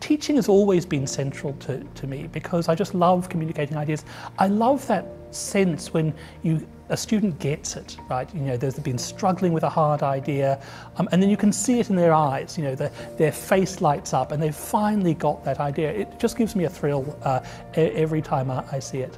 Teaching has always been central to me because I just love communicating ideas. I love that sense when a student gets it, right? You know, they've been struggling with a hard idea, and then you can see it in their eyes. You know, their face lights up, and they've finally got that idea. It just gives me a thrill every time I see it.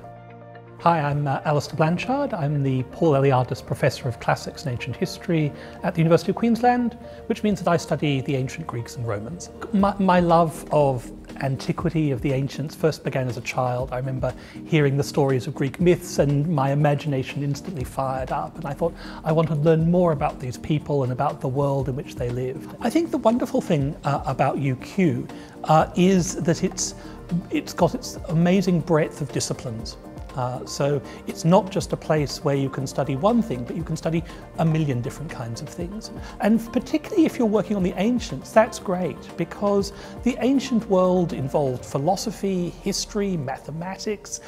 Hi, I'm Alastair Blanshard. I'm the Paul Eliardis Professor of Classics and Ancient History at the University of Queensland, which means that I study the ancient Greeks and Romans. My love of antiquity, of the ancients, first began as a child. I remember hearing the stories of Greek myths and my imagination instantly fired up, and I thought I want to learn more about these people and about the world in which they lived. I think the wonderful thing about UQ is that it's got its amazing breadth of disciplines. So it's not just a place where you can study one thing, but you can study a million different kinds of things. And particularly if you're working on the ancients, that's great, because the ancient world involved philosophy, history, mathematics,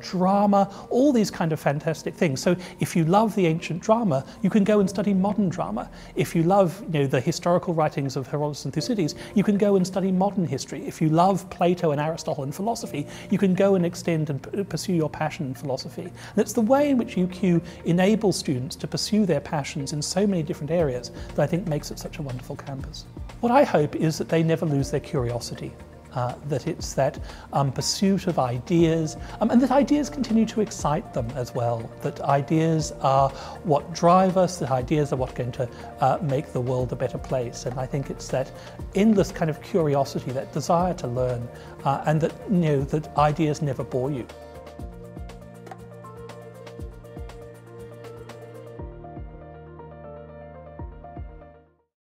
drama, all these kind of fantastic things. So if you love the ancient drama, you can go and study modern drama. If you love the historical writings of Herodotus and Thucydides, you can go and study modern history. If you love Plato and Aristotle and philosophy, you can go and extend and pursue your passion and philosophy. And it's the way in which UQ enables students to pursue their passions in so many different areas that I think makes it such a wonderful campus. What I hope is that they never lose their curiosity, that it's that pursuit of ideas, and that ideas continue to excite them as well, that ideas are what drive us, that ideas are what are going to make the world a better place. And I think it's that endless kind of curiosity, that desire to learn, and that, that ideas never bore you.